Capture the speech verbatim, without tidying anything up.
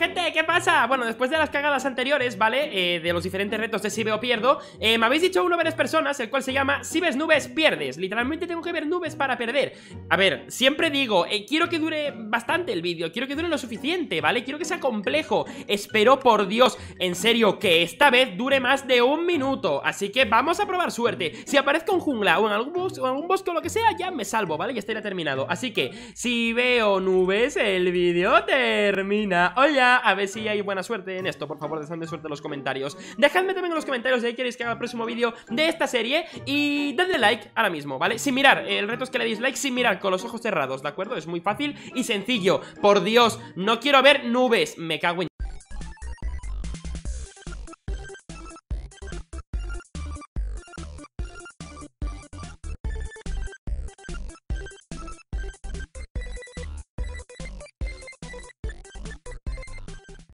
gente? ¿Qué pasa? Bueno, después de las cagadas anteriores, ¿vale? Eh, de los diferentes retos de si veo pierdo, eh, me habéis dicho uno varias personas, el cual se llama si ves nubes, pierdes. Literalmente tengo que ver nubes para perder. A ver, siempre digo, eh, quiero que dure bastante el vídeo, quiero que dure lo suficiente, ¿vale? Quiero que sea complejo. Espero, por Dios, en serio, que esta vez dure más de un minuto. Así que vamos a probar suerte. Si aparezco en jungla o en algún bosque o en algún bosque o lo que sea, ya me salvo, ¿vale? Ya estaría terminado. Así que, si veo nubes, el vídeo termina. Hola, a ver si hay buena suerte en esto. Por favor, dejadme suerte en los comentarios. Dejadme también en los comentarios de ahí queréis que haga el próximo vídeo de esta serie. Y dadle like ahora mismo, ¿vale? Sin mirar, el reto es que le deis like sin mirar, con los ojos cerrados, ¿de acuerdo? Es muy fácil y sencillo. Por Dios, no quiero ver nubes. Me cago en...